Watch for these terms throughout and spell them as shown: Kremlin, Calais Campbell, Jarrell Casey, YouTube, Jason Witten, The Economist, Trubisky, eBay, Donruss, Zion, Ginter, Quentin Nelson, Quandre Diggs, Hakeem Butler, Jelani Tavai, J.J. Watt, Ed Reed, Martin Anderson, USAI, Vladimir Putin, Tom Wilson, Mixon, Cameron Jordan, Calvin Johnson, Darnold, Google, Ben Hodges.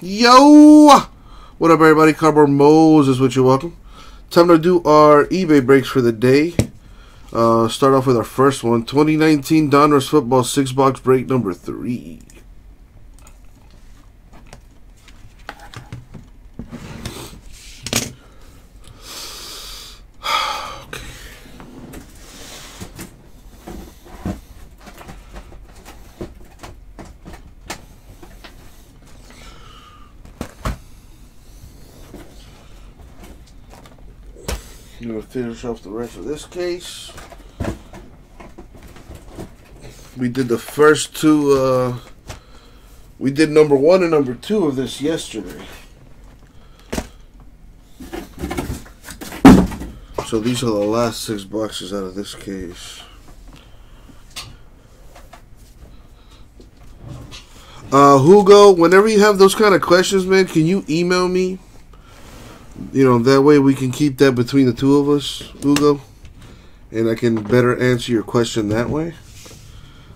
Yo! What up, everybody? Cardboard Moses with you. Welcome. Time to do our eBay breaks for the day. Start off with our first one. 2019 Donruss Football 6-box break number 3. I'm going to finish off the rest of this case. We did the first two. We did number 1 and number 2 of this yesterday. So these are the last 6 boxes out of this case. Hugo, whenever you have those kind of questions, man, can you email me? You know, that way we can keep that between the two of us, Ugo, and I can better answer your question that way.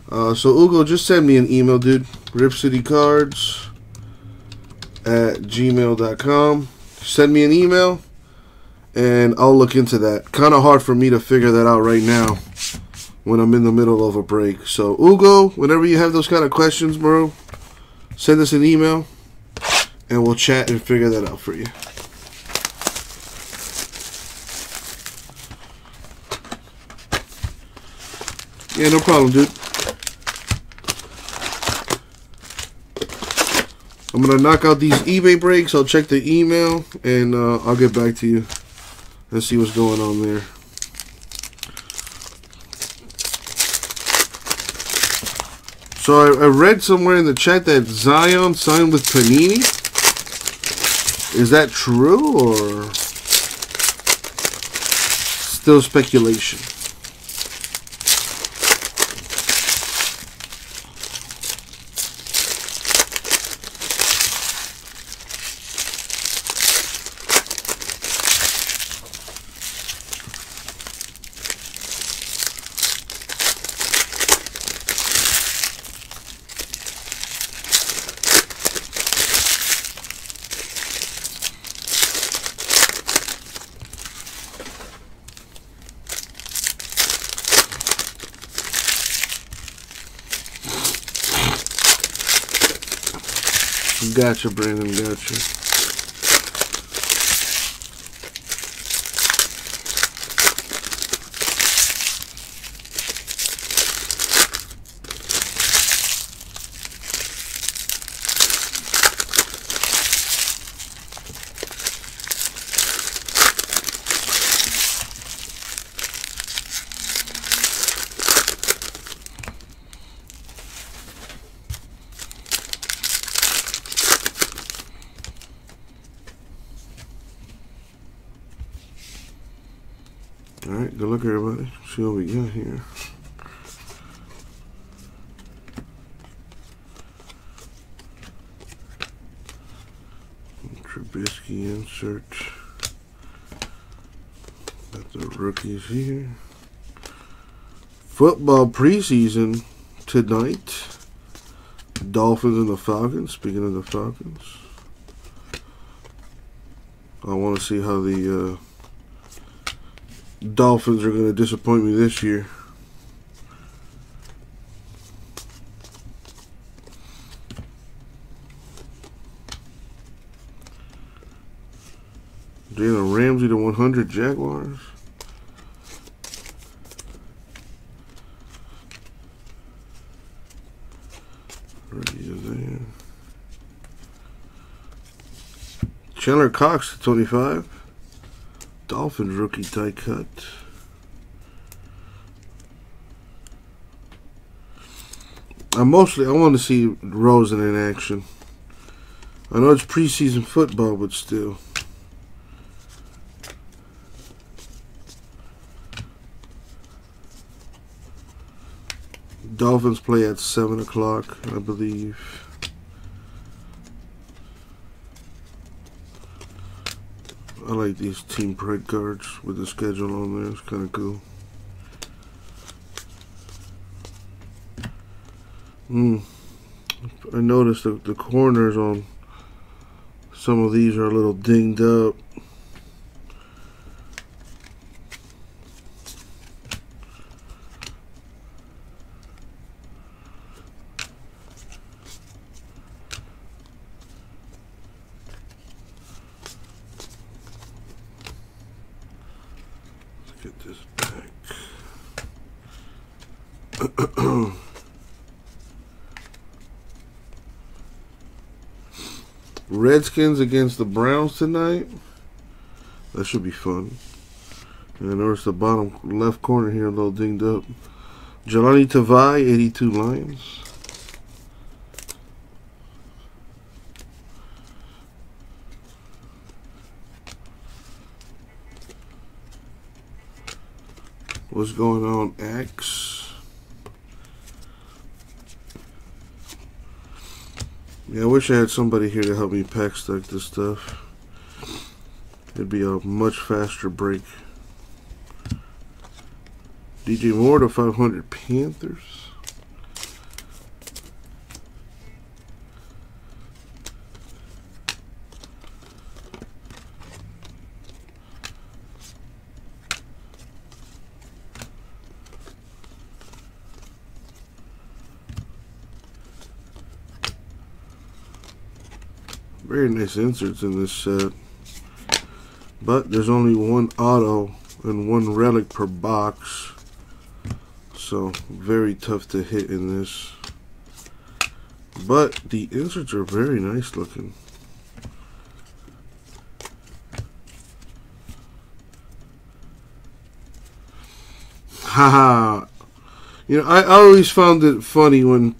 So, Ugo, just send me an email, dude. RipCityCards@gmail.com. Send me an email, and I'll look into that. Kind of hard for me to figure that out right now when I'm in the middle of a break. So, Ugo, whenever you have those kind of questions, bro, send us an email, and we'll chat and figure that out for you. Yeah, no problem, dude. I'm going to knock out these eBay breaks. I'll check the email, and I'll get back to you and see what's going on there. So I read somewhere in the chat that Zion signed with Panini. Is that true or still speculation? Gotcha, Brandon, gotcha. Alright, good luck, everybody. See what we got here. Trubisky insert. Got the rookies here. Football preseason tonight. Dolphins and the Falcons. Speaking of the Falcons, I want to see how the Dolphins are going to disappoint me this year. Jalen Ramsey to 100 Jaguars. Chandler Cox to 25. Dolphins rookie die cut. I want to see Rosen in action. I know it's preseason football, but still. Dolphins play at 7 o'clock, I believe. I like these team print cards with the schedule on there. It's kind of cool. I noticed the corners on Some of these are a little dinged up. Redskins against the Browns tonight. That should be fun. And notice the bottom left corner here a little dinged up. Jelani Tavai, 82 Lions. What's going on, Axe? Yeah, I wish I had somebody here to help me pack stack this stuff. It'd be a much faster break. DJ Moore to 500 Panthers. Very nice inserts in this set, but there's only one auto and one relic per box, so very tough to hit in this, but the inserts are very nice looking. Haha. You know, I always found it funny when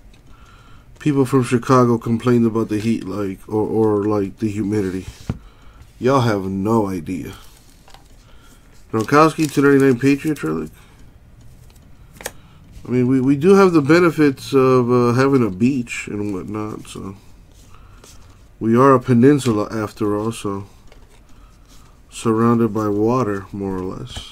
people from Chicago complained about the heat, like, or like the humidity. Y'all have no idea. Gronkowski, 299 Patriots relic. I mean, we do have the benefits of having a beach and whatnot, so we are a peninsula after all, so surrounded by water, more or less.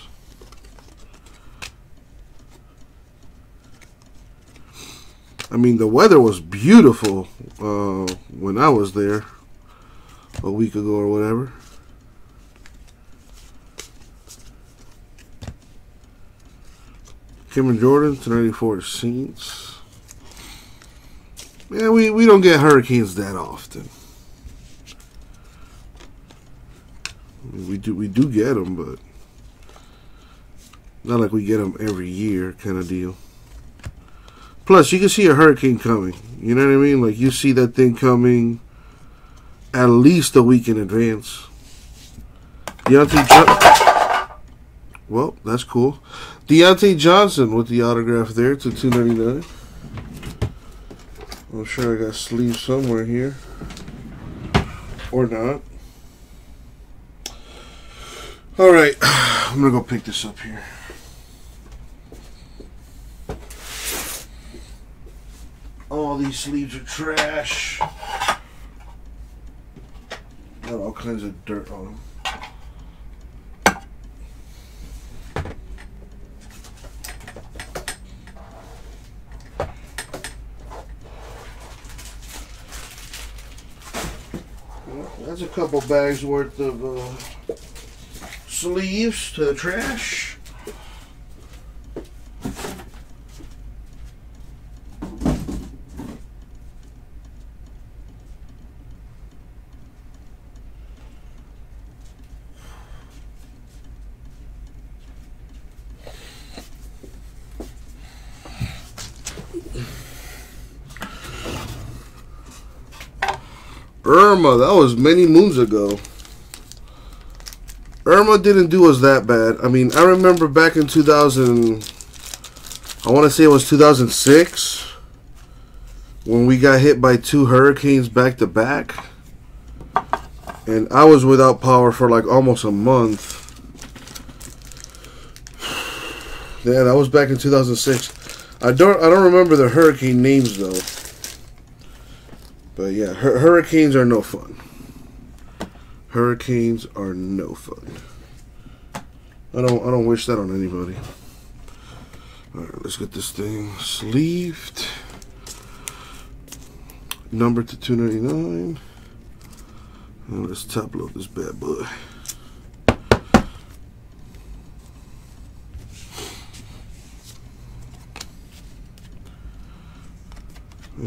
I mean, the weather was beautiful when I was there a week ago or whatever. Cameron Jordan, 294 Saints. Man, we don't get hurricanes that often. I mean, we do get them, but not like we get them every year kind of deal. Plus, you can see a hurricane coming. You know what I mean? Like, you see that thing coming at least a week in advance. Well, that's cool. Deontay Johnson with the autograph there to 299. I'm sure I got sleeves somewhere here. Or not. All right. I'm going to go pick this up here. All these sleeves are trash. Got all kinds of dirt on them. Well, that's a couple bags worth of sleeves to the trash. Irma, that was many moons ago. Irma didn't do us that bad. I mean, I remember back in 2000, I want to say it was 2006, when we got hit by two hurricanes back to back. And I was without power for like almost a month. Yeah, that was back in 2006. I don't remember the hurricane names though. But yeah, hurricanes are no fun. Hurricanes are no fun. I don't wish that on anybody. All right, let's get this thing sleeved. Number to 299. And let's top load this bad boy.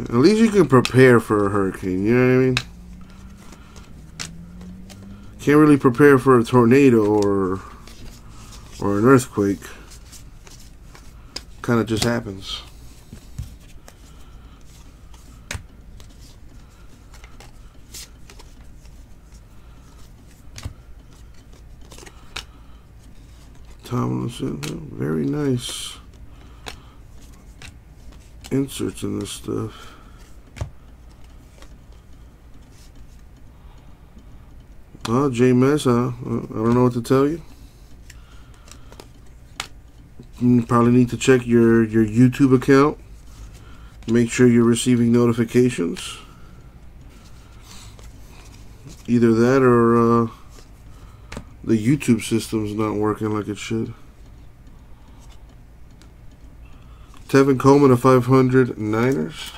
At least you can prepare for a hurricane, you know what I mean? Can't really prepare for a tornado or an earthquake. Kind of just happens. Tom Wilson, very nice inserts in this stuff. Oh, J-Mess, huh? I don't know what to tell you. You probably need to check your YouTube account. Make sure you're receiving notifications. Either that or the YouTube system's not working like it should. Tevin Coleman of 500 Niners.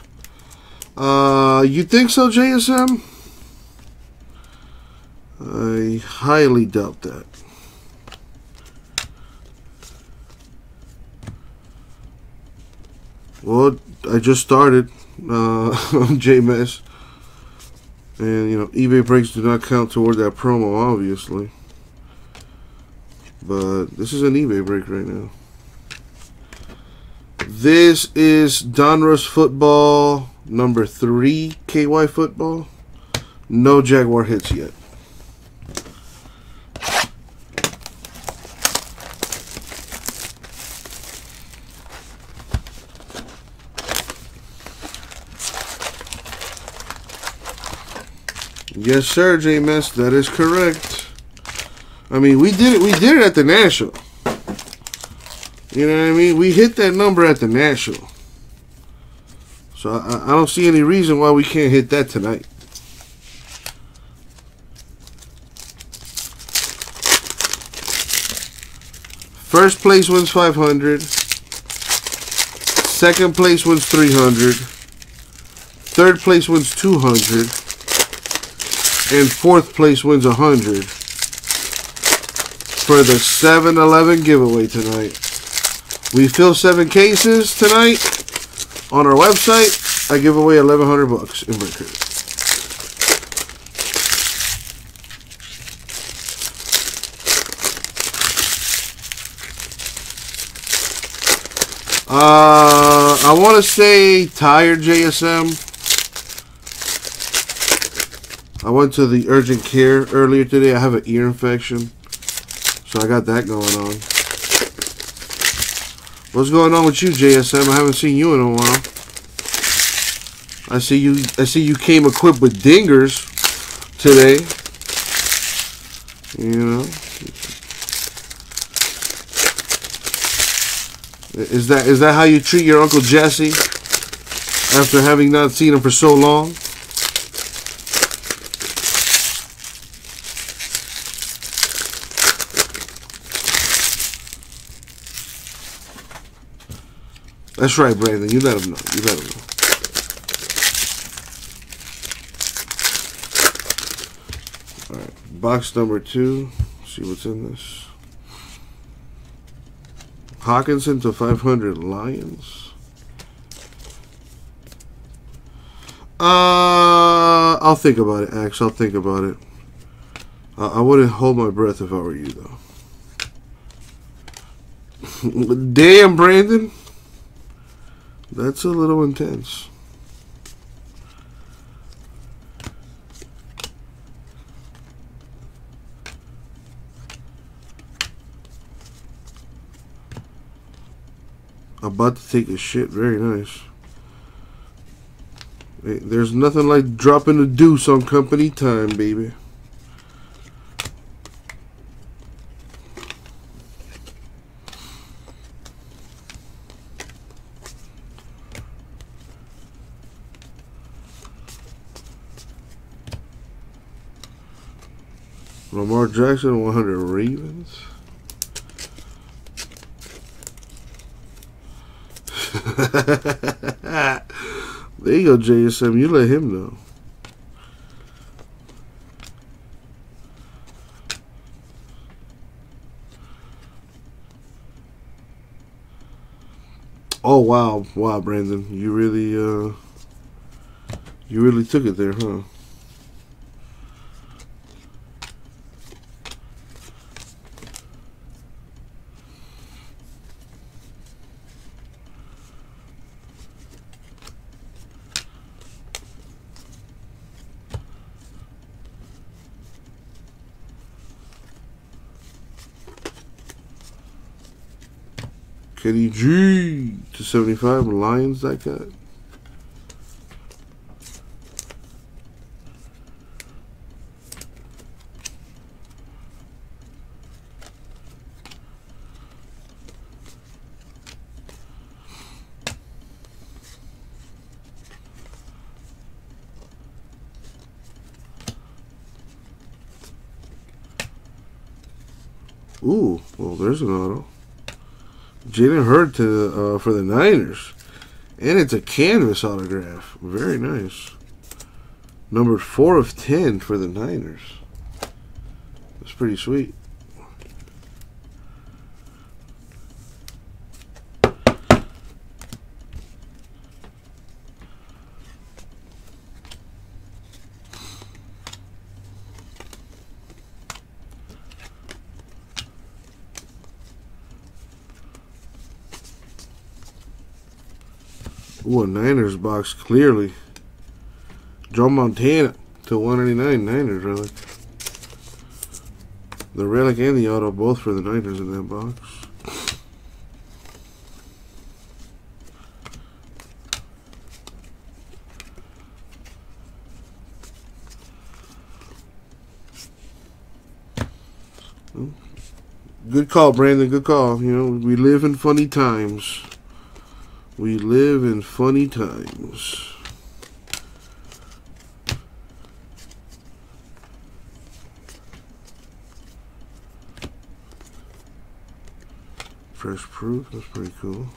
You think so, JSM? I highly doubt that. Well, I just started on JMS. And, you know, eBay breaks do not count toward that promo, obviously. But this is an eBay break right now. This is Donruss football number 3 KY football. No Jaguar hits yet. Yes, sir, J-Mess. That is correct. I mean, we did it at the National. You know what I mean? We hit that number at the National. So I don't see any reason why we can't hit that tonight. First place wins 500. Second place wins 300. Third place wins 200. And fourth place wins 100 for the 7-Eleven giveaway tonight. We fill 7 cases tonight on our website. I give away $1,100 in break credit. I want to say tired JSM. I went to the urgent care earlier today. I have an ear infection, so I got that going on. What's going on with you, JSM? I haven't seen you in a while. I see you came equipped with dingers today. You know. Is that how you treat your Uncle Jesse after having not seen him for so long? That's right, Brandon. You let him know. You let him know. All right, box number 2. Let's see what's in this. Hawkinson to 500 Lions. I'll think about it, Axe. I'll think about it. I wouldn't hold my breath if I were you, though. Damn, Brandon. That's a little intense. About to take a shit. Very nice. There's nothing like dropping a deuce on company time, baby. Lamar Jackson, 100 Ravens. There you go, JSM. You let him know. Oh, wow. Wow, Brandon. You really took it there, huh? Kenny G /75 Lions that got. Ooh, well, there's an auto. Jaden Heard for the Niners. And it's a canvas autograph. Very nice. Numbered 4/10 for the Niners. That's pretty sweet. Ooh, a Niners box, clearly. Joe Montana /199, Niners relic. The relic and the auto, both for the Niners in that box. Good call, Brandon, good call. You know, we live in funny times. We live in funny times. Fresh proof, that's pretty cool.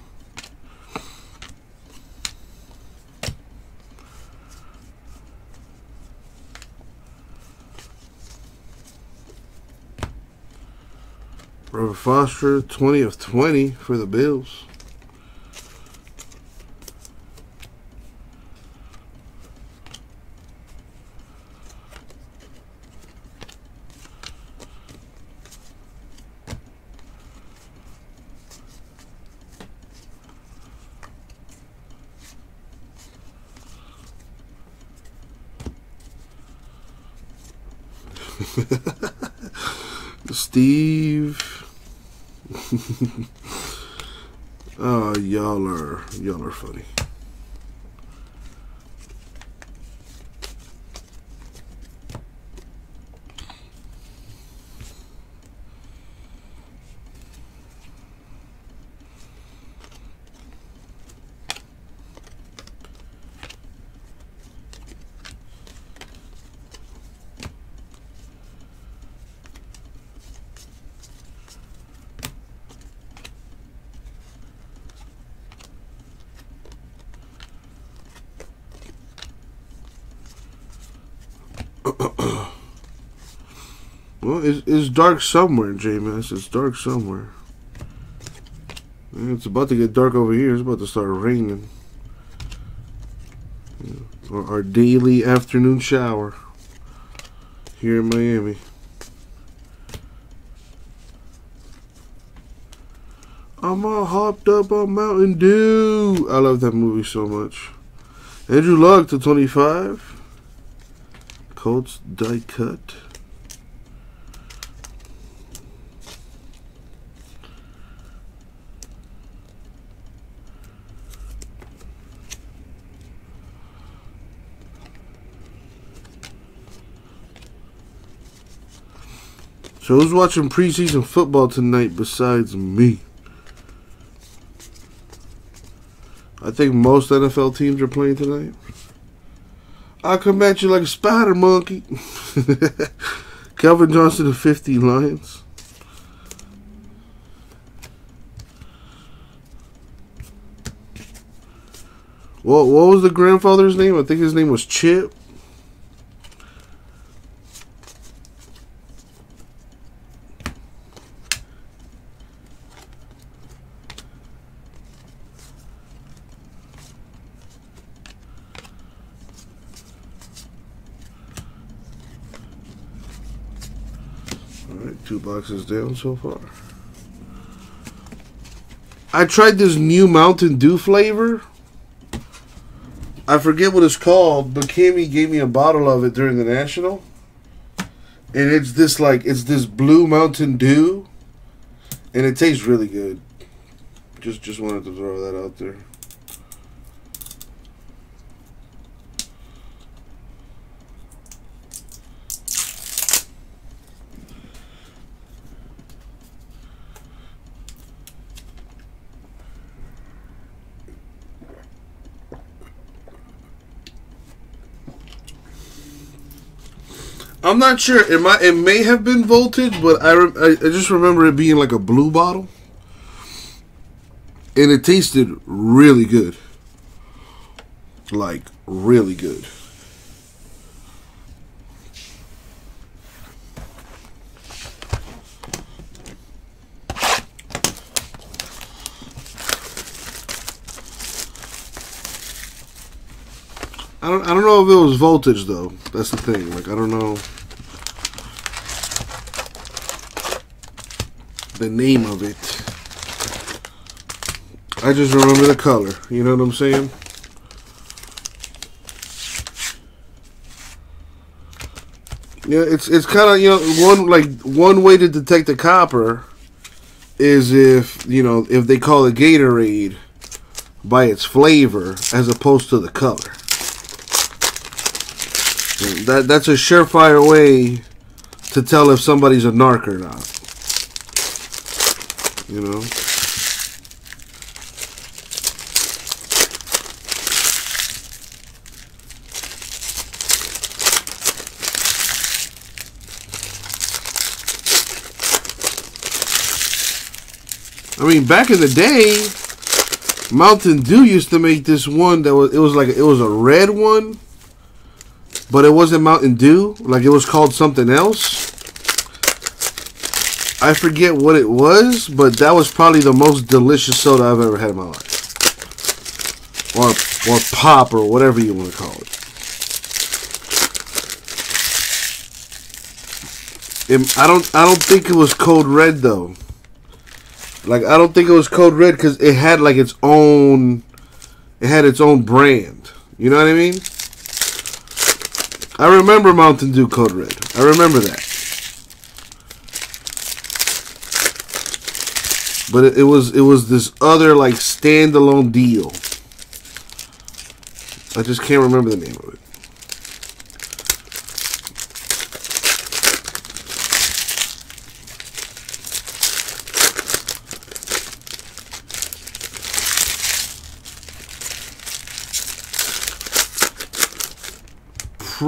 Robert Foster, 20/20 for the Bills. Steve. Oh, y'all are funny. Well, it's dark somewhere, J-Mass. It's dark somewhere. It's about to get dark over here. It's about to start raining. Our daily afternoon shower here in Miami. I'm all hopped up on Mountain Dew. I love that movie so much. Andrew Luck /25. Colts die cut. So who's watching preseason football tonight besides me? I think most NFL teams are playing tonight. I'll come at you like a spider monkey. Calvin Johnson /50 Lions. Well, what was the grandfather's name? I think his name was Chip. 2 boxes down so far. I tried this new Mountain Dew flavor. I forget what it's called, but Cammy gave me a bottle of it during the National. And it's this, like, it's this blue Mountain Dew. And it tastes really good. Just wanted to throw that out there. I'm not sure. It may have been Voltage, but I just remember it being like a blue bottle. And it tasted really good. Like, really good. I don't know if it was Voltage, though. That's the thing. Like, I don't know the name of it. I just remember the color. You know what I'm saying? Yeah, it's kind of, you know, one way to detect a copper is if, you know, if they call it Gatorade by its flavor as opposed to the color. That's a surefire way to tell if somebody's a narc or not. You know? I mean, back in the day, Mountain Dew used to make this one that was, it was a red one. But it wasn't Mountain Dew. Like, it was called something else. I forget what it was, but that was probably the most delicious soda I've ever had in my life. Or pop, or whatever you want to call it. I don't think it was Code Red, though. Like, I don't think it was Code Red because it had, like, its own brand. You know what I mean? I remember Mountain Dew Code Red. I remember that. But it was this other, like, standalone deal. I just can't remember the name of it.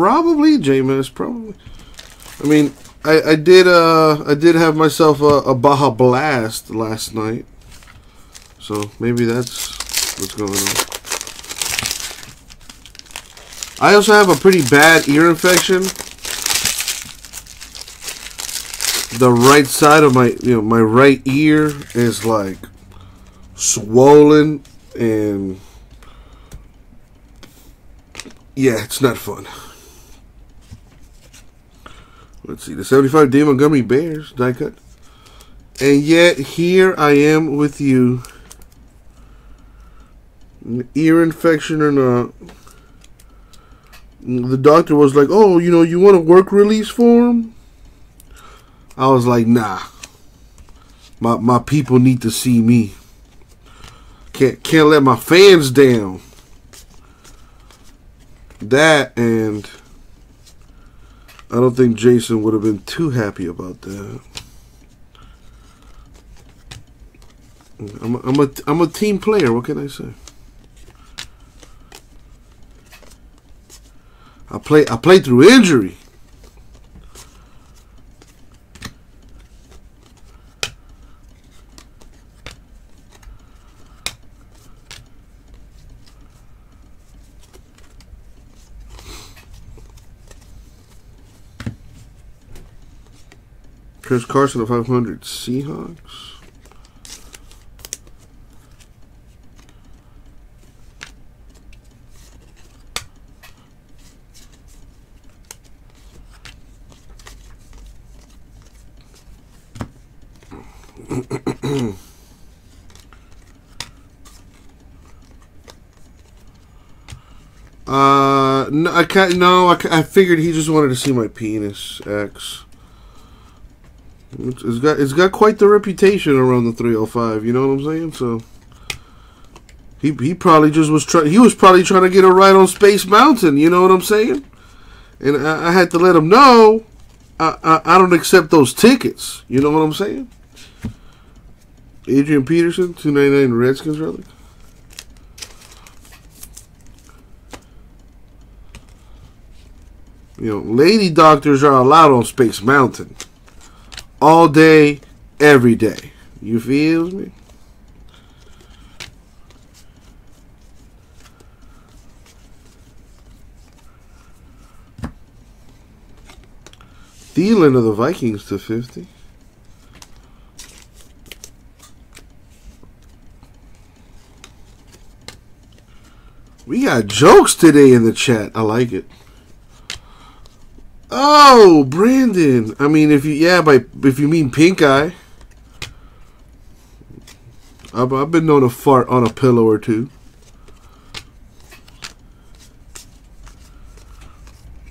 Probably Jameis, probably. I mean, I did have myself a Baja Blast last night, so maybe that's what's going on. I also have a pretty bad ear infection. The right side of my, you know, my right ear is like swollen, and yeah, it's not fun. Let's see, the 75 D. Montgomery Bears die cut. And yet, here I am with you. An ear infection or not. The doctor was like, oh, you know, you want a work release form? I was like, nah. My people need to see me. Can't let my fans down. That and... I don't think Jason would have been too happy about that. I'm a team player. What can I say? I play through injury. Chris Carson of 500 Seahawks. No, I can't. No, I figured he just wanted to see my penis. X. It's got quite the reputation around the 305. You know what I'm saying? So he probably just was trying. He was probably trying to get a ride on Space Mountain. You know what I'm saying? And I had to let him know I don't accept those tickets. You know what I'm saying? Adrian Peterson, 299 Redskins relic. You know, lady doctors are allowed on Space Mountain. All day, every day. You feel me? Thielen of the Vikings /50. We got jokes today in the chat. I like it. Oh, Brandon. I mean, if you mean pink eye, I've been known to fart on a pillow or two.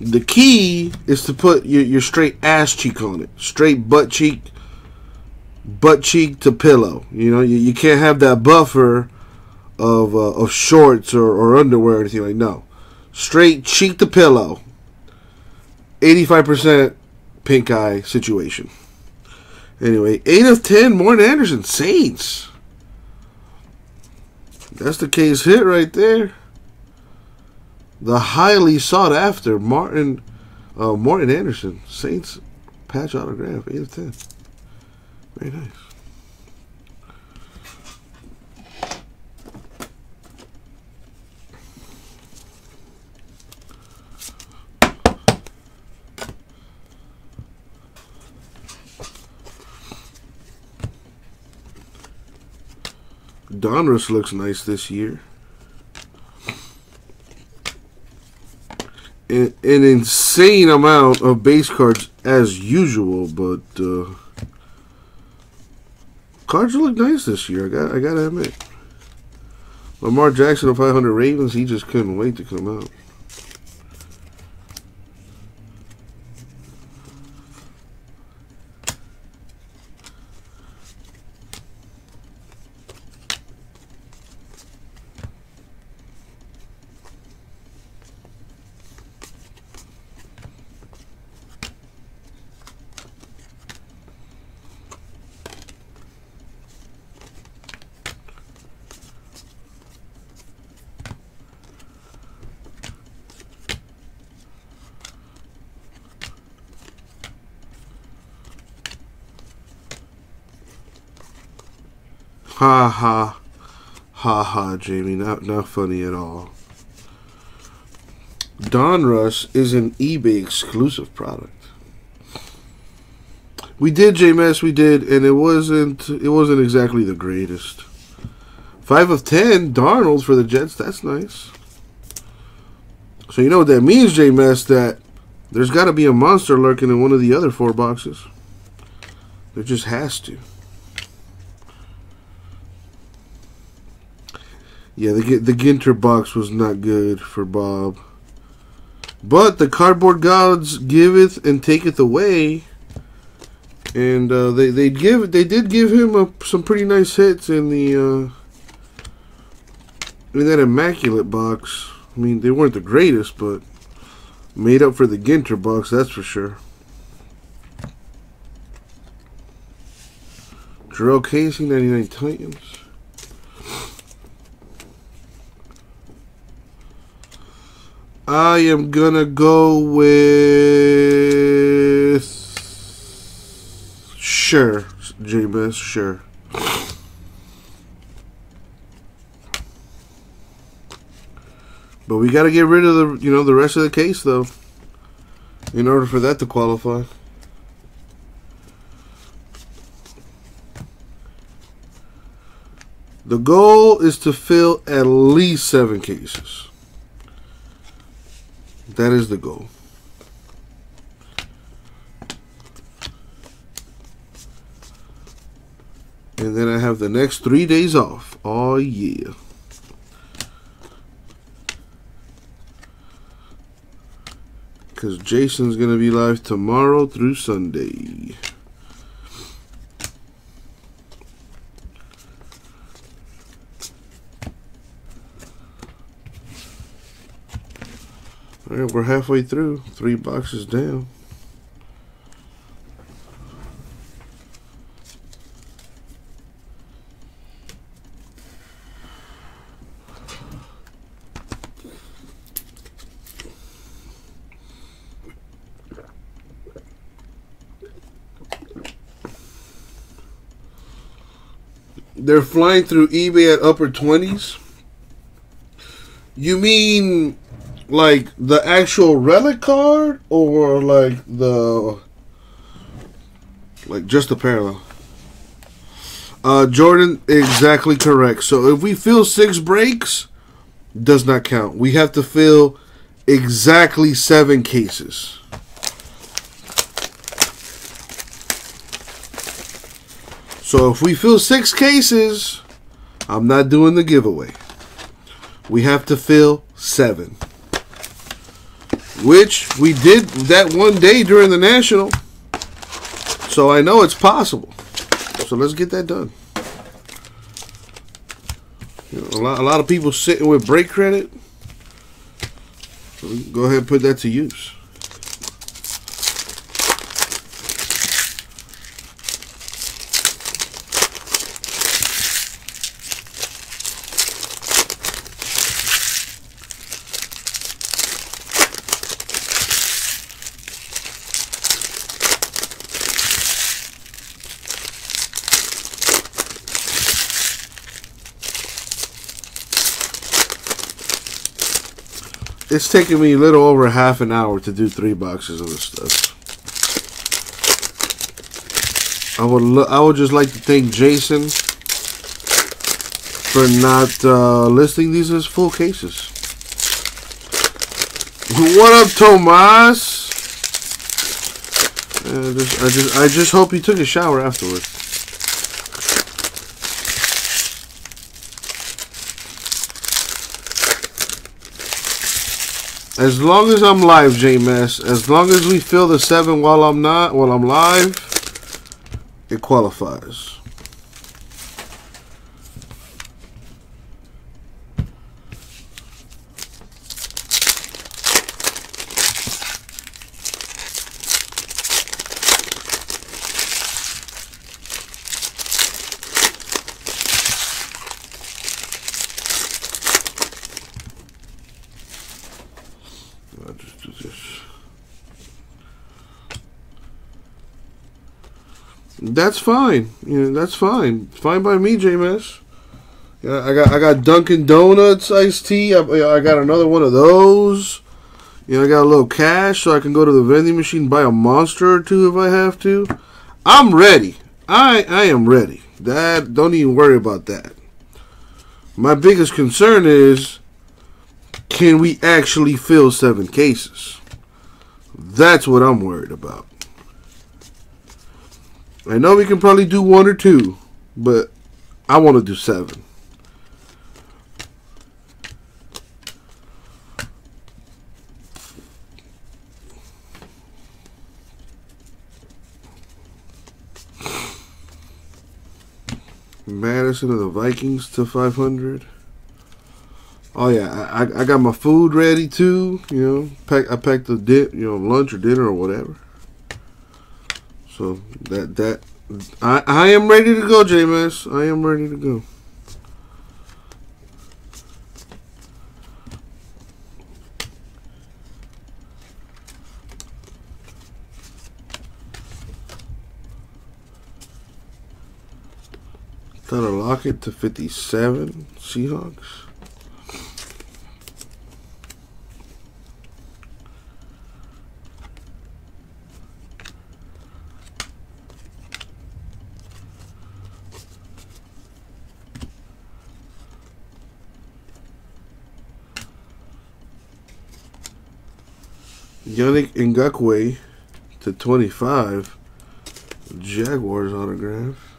The key is to put your straight ass cheek on it, straight butt cheek to pillow. You know, you can't have that buffer of shorts or underwear or anything like no, straight cheek to pillow. 85% pink eye situation. Anyway, 8 of 10, Martin Anderson, Saints. That's the case hit right there. The highly sought after Martin Anderson, Saints patch autograph, 8 of 10. Very nice. Donruss looks nice this year. An insane amount of base cards as usual, but cards look nice this year. I gotta admit, Lamar Jackson of 500 Ravens. He just couldn't wait to come out. Ha ha, ha ha, Jamie, not funny at all. Donruss is an eBay exclusive product. We did, JMS, we did, and it wasn't exactly the greatest. 5 of 10, Darnold for the Jets, that's nice. So you know what that means, JMS, that there's got to be a monster lurking in one of the other 4 boxes. There just has to. Yeah, the Ginter box was not good for Bob. But the Cardboard Gods giveth and taketh away. And they did give him some pretty nice hits in the in that Immaculate box. I mean, they weren't the greatest, but made up for the Ginter box, that's for sure. Jarrell Casey, 99 Titans. I am going to go with... Sure, J-Bus, sure. But we got to get rid of the rest of the case, though, in order for that to qualify. The goal is to fill at least 7 cases. That is the goal. And then I have the next 3 days off. Oh, yeah. Because Jason's going to be live tomorrow through Sunday. All right, we're halfway through. 3 boxes down. They're flying through eBay at upper 20s? You mean like the actual relic card or like the just the parallel? Jordan, exactly correct. So if we fill 6 breaks, does not count. We have to fill exactly 7 cases. So if we fill 6 cases, I'm not doing the giveaway. We have to fill 7. Which we did that one day during the National. So I know it's possible. So let's get that done. You know, a lot of people sitting with break credit. So we can go ahead and put that to use. It's taking me a little over half an hour to do 3 boxes of this stuff. I would just like to thank Jason for not listing these as full cases. What up, Tomas? I just hope you took a shower afterwards. As long as I'm live, J-Mess, as long as we fill the 7 while I'm not, while I'm live, it qualifies. That's fine. You know, that's fine. It's fine by me, J-Mess. Yeah, I got Dunkin' Donuts iced tea. I got another one of those. You know, I got a little cash so I can go to the vending machine and buy a monster or two if I have to. I'm ready. I am ready. That, don't even worry about that. My biggest concern is, can we actually fill 7 cases? That's what I'm worried about. I know we can probably do 1 or 2, but I want to do 7. Madison of the Vikings to 500. Oh yeah, I got my food ready too. You know, I packed the dip, you know, lunch or dinner or whatever. So I am ready to go, J-Mess. I am ready to go. Tyler Lockett to 57, Seahawks. Yannick Ngakoue to 25, Jaguars autograph.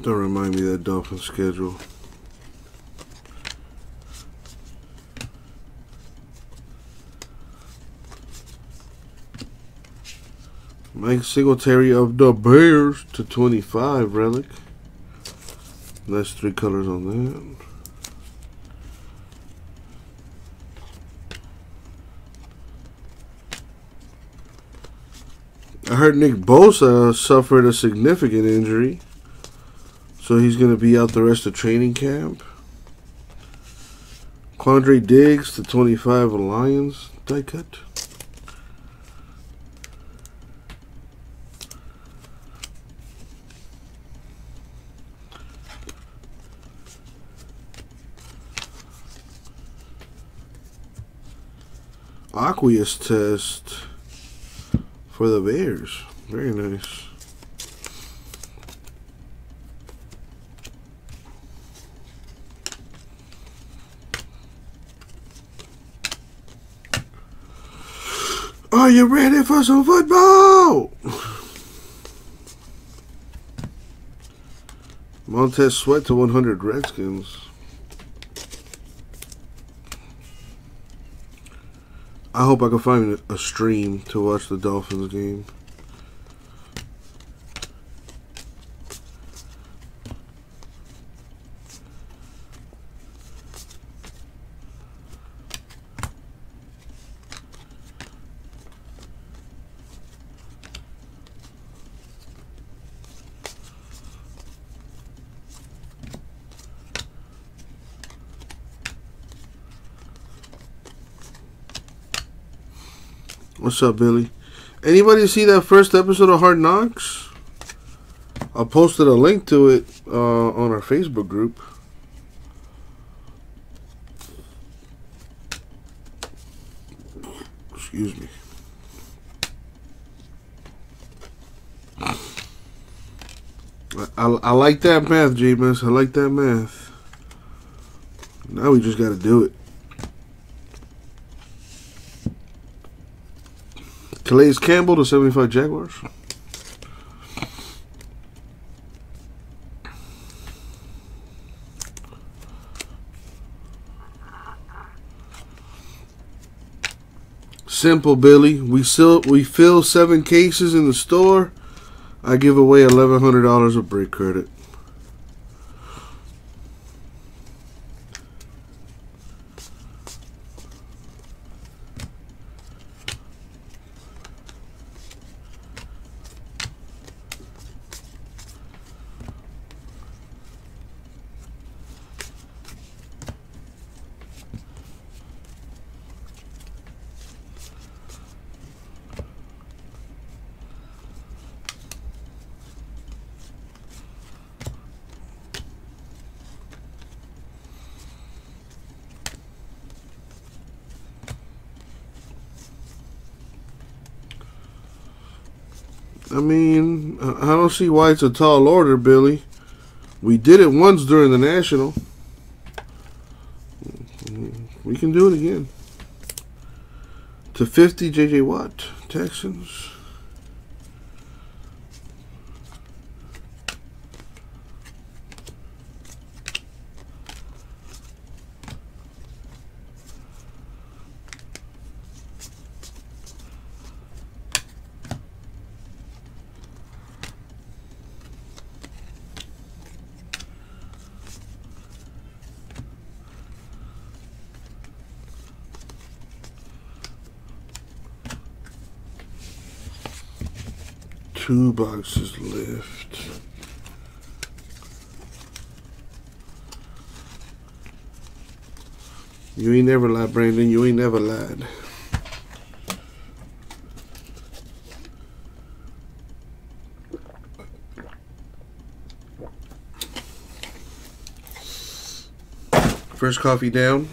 Don't remind me of that Dolphins schedule. Mike Singletary of the Bears /25 relic. That's 3 colors on that. I heard Nick Bosa suffered a significant injury, so he's going to be out the rest of training camp. Quandre Diggs /25 Lions die cut. Aqueous test for the Bears. Very nice. Are you ready for some football? Montez Sweat /100 Redskins. I hope I can find a stream to watch the Dolphins game. What's up, Billy? Anybody see that first episode of Hard Knocks? I posted a link to it on our Facebook group. Excuse me. I like that math, J-Mess. I like that math. Now we just got to do it. Calais Campbell /75 Jaguars. Simple, Billy. We fill 7 cases in the store. I give away $1,100 of break credit. I mean, I don't see why it's a tall order, Billy. We did it once during the National. We can do it again. /50, J.J. Watt, Texans. Two boxes left. You ain't never lied, Brandon. You ain't never lied. First coffee down.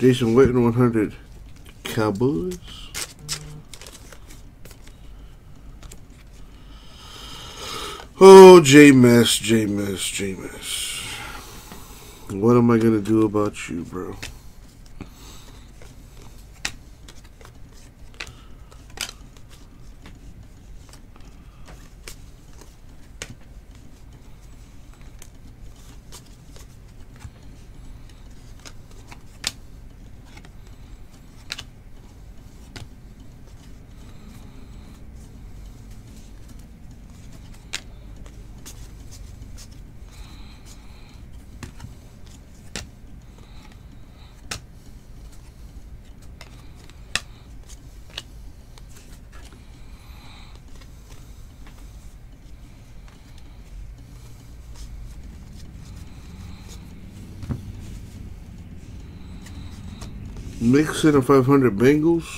Jason Witten, 100 Cowboys. Oh, Jameis. What am I going to do about you, bro? Mixon of 500 Bengals.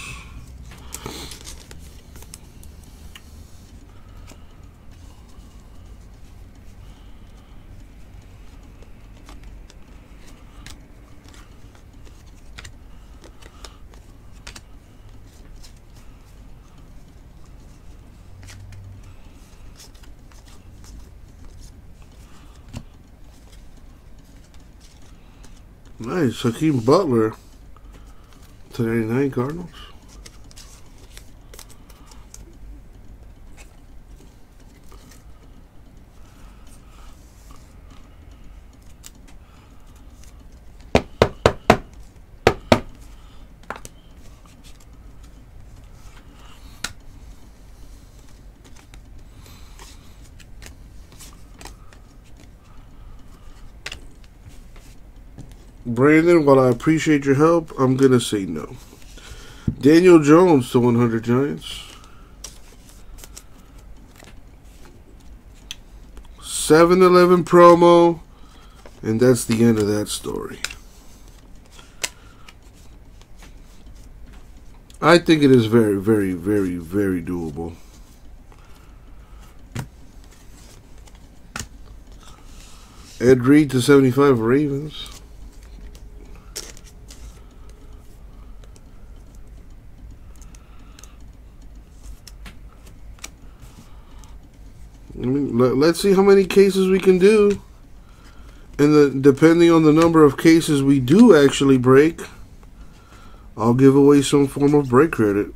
Nice, Hakeem Butler. 299 Cardinals. Brandon, while I appreciate your help, I'm going to say no. Daniel Jones to 100 Giants. 7-Eleven promo. And that's the end of that story. I think it is very, very doable. Ed Reed to 75 Ravens. Let's see how many cases we can do. And depending on the number of cases we do actually break, I'll give away some form of break credit.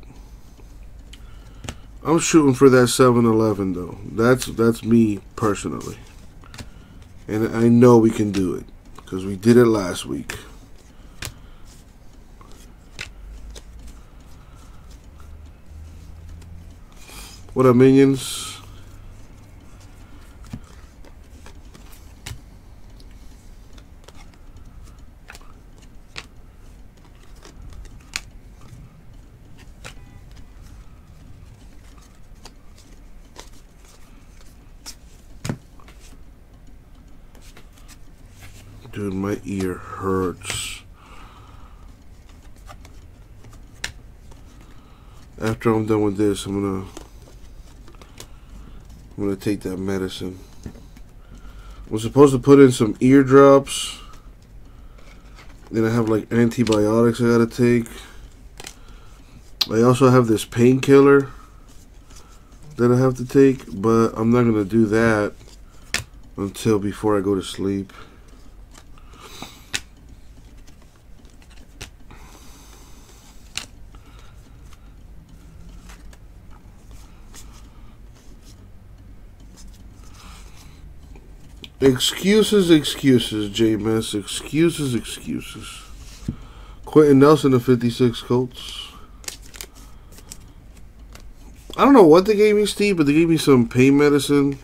I'm shooting for that 7-Eleven, though. That's me personally. And I know we can do it because we did it last week. What up, minions? Dude, my ear hurts. After I'm done with this, I'm gonna take that medicine. I was supposed to put in some ear drops. Then I have like antibiotics I gotta take. I also have this painkiller that I have to take, but I'm not gonna do that until before I go to sleep. Excuses, Jameis. Excuses. Quentin Nelson of 56 Colts. I don't know what they gave me, Steve, but they gave me some pain medicine.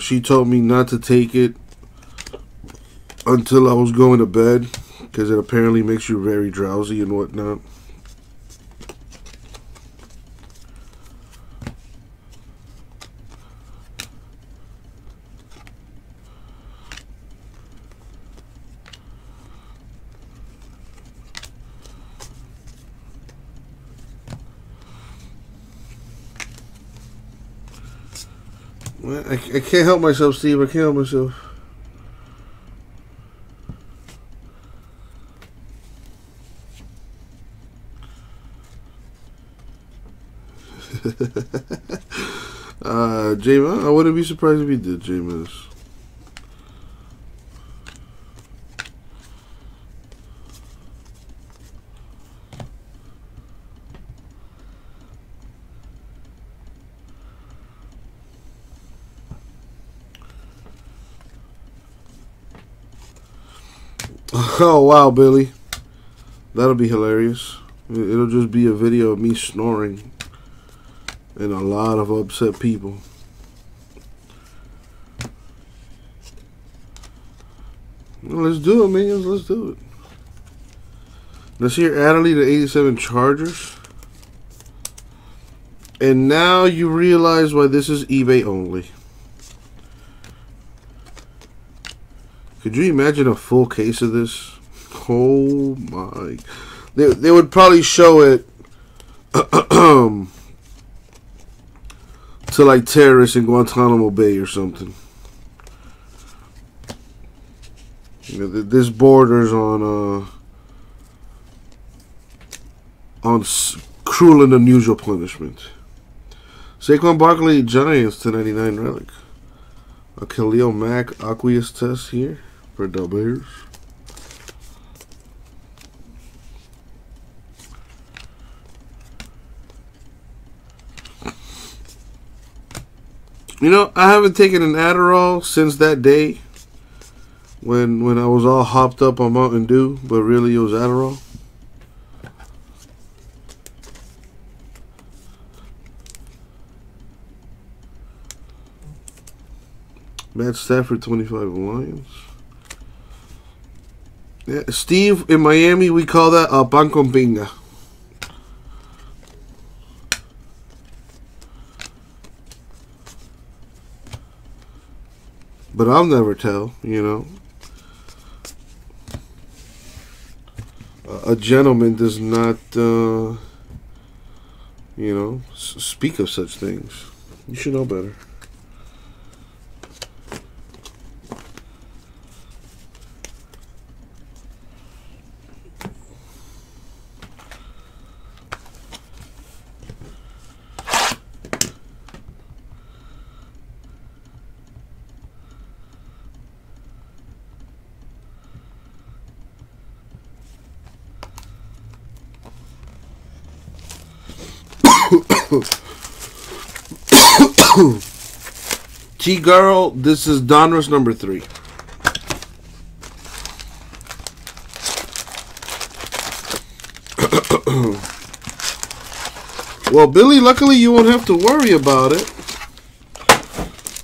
She told me not to take it until I was going to bed because it apparently makes you very drowsy and whatnot. I can't help myself, Steve. Jameis, I wouldn't be surprised if he did, Jameis. Oh, wow, Billy. That'll be hilarious. It'll just be a video of me snoring and a lot of upset people. Well, let's do it, man. Let's do it. Let's hear Adderley, the 87 Chargers. And now you realize why this is eBay only. Could you imagine a full case of this? Oh my. They would probably show it to like terrorists in Guantanamo Bay or something. You know, this borders on cruel and unusual punishment. Saquon Barkley, Giants, 299 relic. A Khalil Mack aqueous test here for the Bears. You know, I haven't taken an Adderall since that day when I was all hopped up on Mountain Dew, but really it was Adderall. Matt Stafford, 25 Lions. Yeah, Steve, in Miami, we call that a pan con piña. But I'll never tell, you know. A gentleman does not, you know, speak of such things. You should know better. T-Girl, this is Donruss number 3. Well, Billy, luckily you won't have to worry about it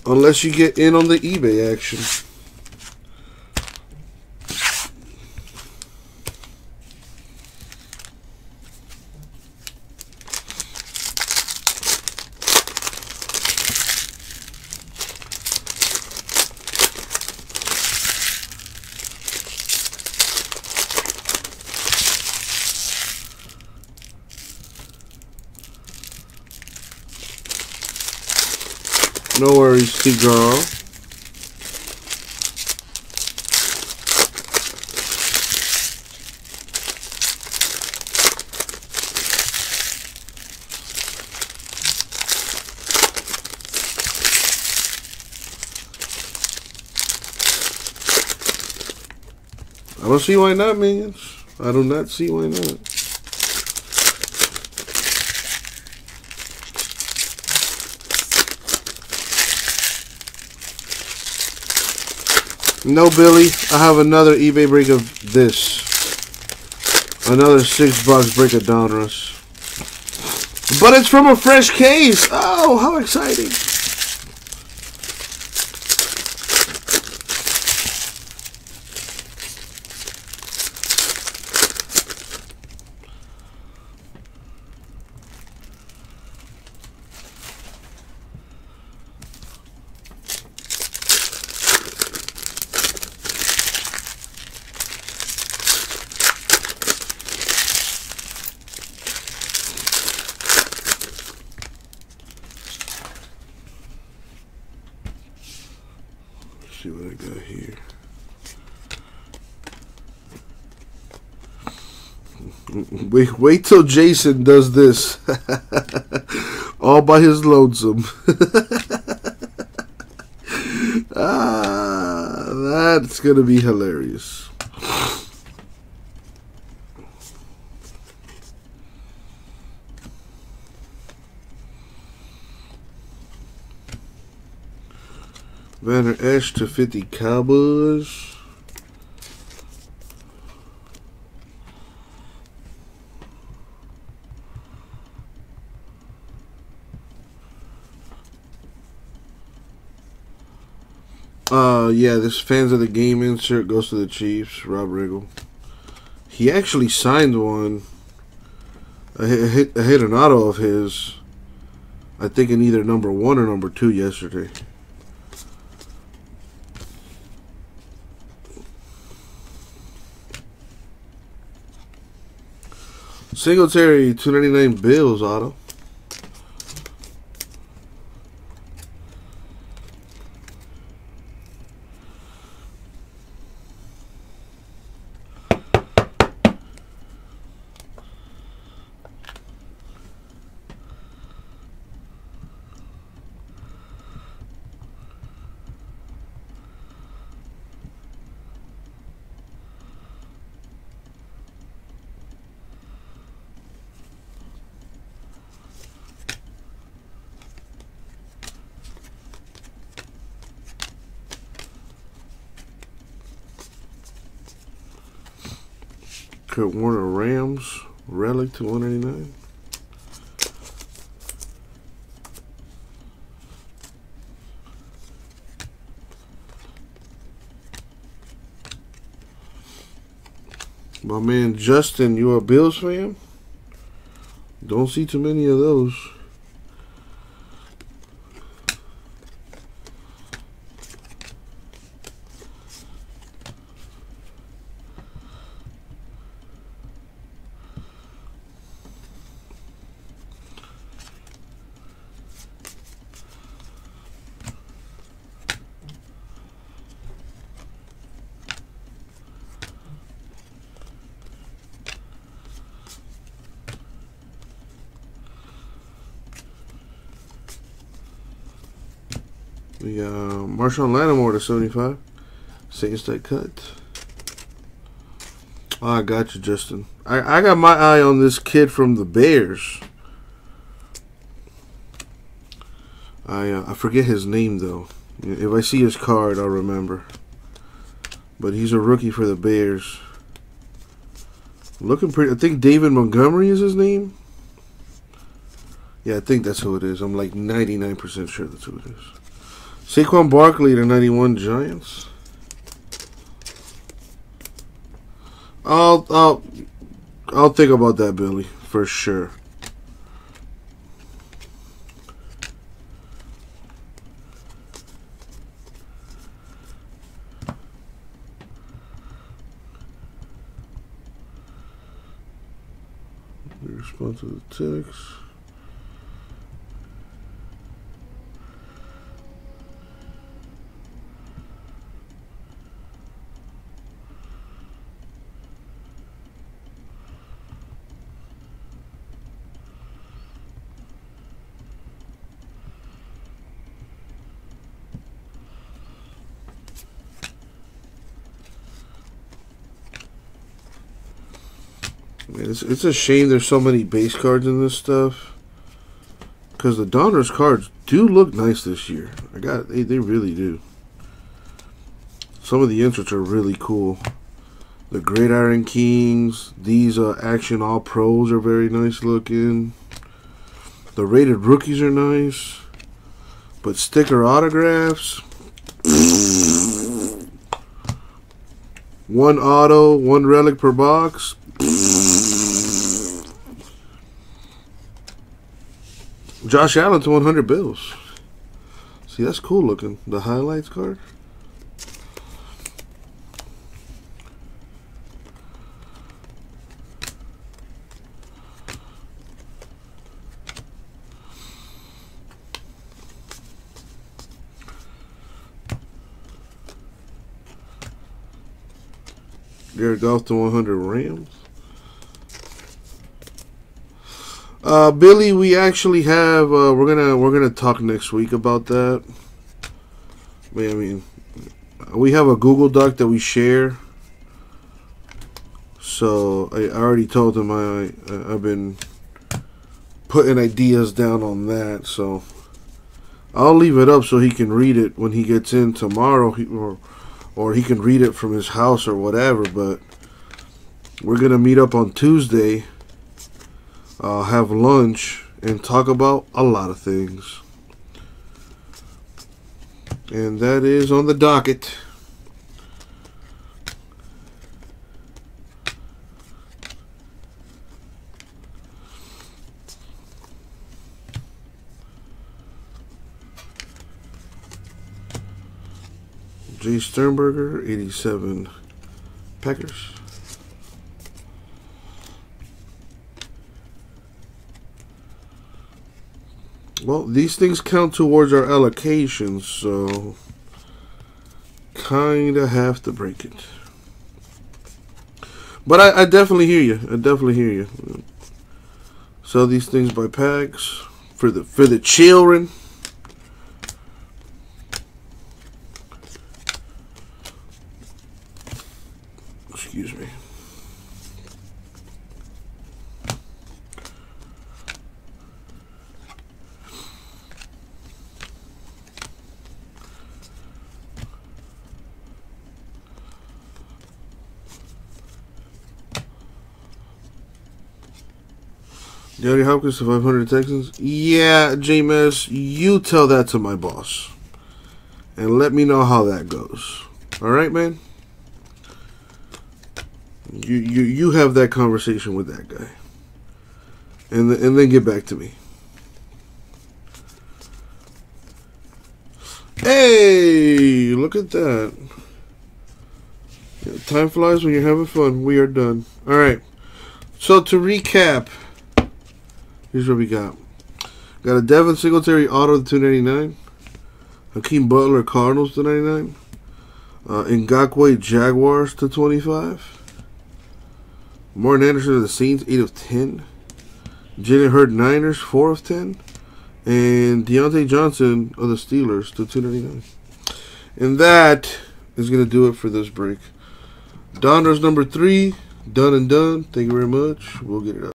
unless you get in on the eBay action. No worries, T-Girl. I don't see why not, minions. I do not see why not. No, Billy, I have another eBay break of this. Another 6-box break of Donruss. But it's from a fresh case. Oh, how exciting. See what I got here. Wait till Jason does this. all by his lonesome. That's going to be hilarious. Banner Ash /50 Cowboys. Yeah, this Fans of the Game insert goes to the Chiefs, Rob Riggle. He actually signed one. I hit an auto of his, I think in either number 1 or number 2 yesterday. Singletary, 299 Bills auto. Kurt Warner Rams relic /189. My man Justin, you a Bills fan? Don't see too many of those. We got Marshawn Lattimore /75. Saints that cut. Oh, I got you, Justin. I got my eye on this kid from the Bears. I forget his name, though. If I see his card, I'll remember. But he's a rookie for the Bears. Looking pretty. I think David Montgomery is his name. Yeah, I think that's who it is. I'm like 99% sure that's who it is. Saquon Barkley /91 Giants. I'll think about that, Billy, for sure. We respond to the text. It's a shame there's so many base cards in this stuff, because the Donruss cards do look nice this year. They really do. Some of the inserts are really cool. The Gridiron Kings, these Action All Pros are very nice looking. The rated rookies are nice, but sticker autographs. 1 auto, 1 relic per box. Josh Allen /100 Bills. See, that's cool looking. The highlights card. Jared Goff /100 Rams. Billy, we actually have we're gonna talk next week about that. But, I mean, we have a Google Doc that we share. So I already told him I've been putting ideas down on that. So I'll leave it up so he can read it when he gets in tomorrow, or he can read it from his house or whatever. But we're gonna meet up on Tuesday. Have lunch and talk about a lot of things. And that is on the docket. Jay Sternberger, 87 Packers. Well, these things count towards our allocations, so kind of have to break it. But I definitely hear you. I definitely hear you. Sell these things by packs for the children. Excuse me. DeAndre Hopkins to 500 Texans. Yeah, Jameis, you tell that to my boss. And let me know how that goes. Alright, man? You have that conversation with that guy. And then get back to me. Hey! Look at that. Yeah, time flies when you're having fun. We are done. Alright. So, to recap... Here's what we got. Got a Devin Singletary auto to 299. Hakeem Butler Cardinals to 99. Ngakoue Jaguars to 25. Martin Anderson of the Saints 8 of 10. Jalen Heard Niners 4 of 10. And Deontay Johnson of the Steelers to 299. And that is going to do it for this break. Donruss number 3. Done and done. Thank you very much. We'll get it up.